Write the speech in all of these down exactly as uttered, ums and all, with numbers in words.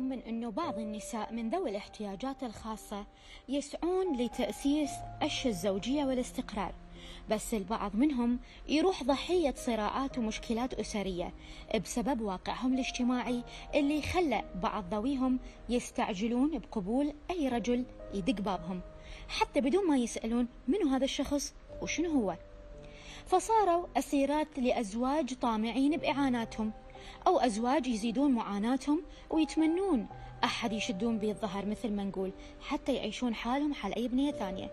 يطمن أنه بعض النساء من ذوي الاحتياجات الخاصة يسعون لتأسيس عش الزوجية والاستقرار، بس البعض منهم يروح ضحية صراعات ومشكلات أسرية بسبب واقعهم الاجتماعي اللي خلى بعض ذويهم يستعجلون بقبول أي رجل يدق بابهم حتى بدون ما يسألون منو هذا الشخص وشنو هو، فصاروا أسيرات لأزواج طامعين بإعاناتهم أو أزواج يزيدون معاناتهم ويتمنون أحد يشدون به الظهر مثل ما نقول حتى يعيشون حالهم حال أي بنية ثانية.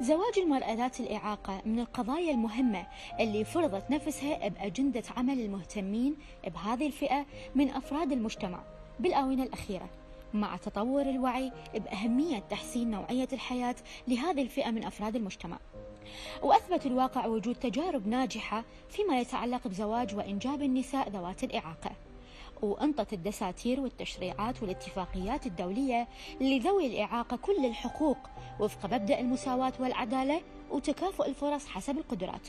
زواج المرأة ذات الإعاقة من القضايا المهمة اللي فرضت نفسها بأجندة عمل المهتمين بهذه الفئة من أفراد المجتمع بالآونة الأخيرة، مع تطور الوعي بأهمية تحسين نوعية الحياة لهذه الفئة من أفراد المجتمع. وأثبت الواقع وجود تجارب ناجحة فيما يتعلق بزواج وإنجاب النساء ذوات الإعاقة، وأنطت الدساتير والتشريعات والاتفاقيات الدولية لذوي الإعاقة كل الحقوق وفق مبدأ المساواة والعدالة وتكافؤ الفرص حسب القدرات.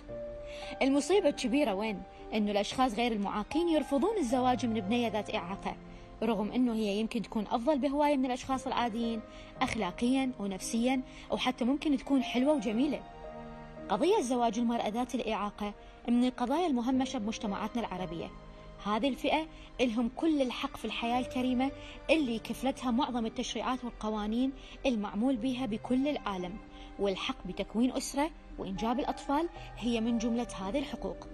المصيبة الكبيرة وين؟ أنه الأشخاص غير المعاقين يرفضون الزواج من بنية ذات إعاقة، رغم أنه هي يمكن تكون أفضل بهواية من الأشخاص العاديين أخلاقيا ونفسيا، وحتى ممكن تكون حلوة وجميلة. قضية زواج المرأة ذات الإعاقة من القضايا المهمشة بمجتمعاتنا العربية. هذه الفئة لهم كل الحق في الحياة الكريمة اللي كفلتها معظم التشريعات والقوانين المعمول بها بكل العالم، والحق بتكوين أسرة وإنجاب الأطفال هي من جملة هذه الحقوق.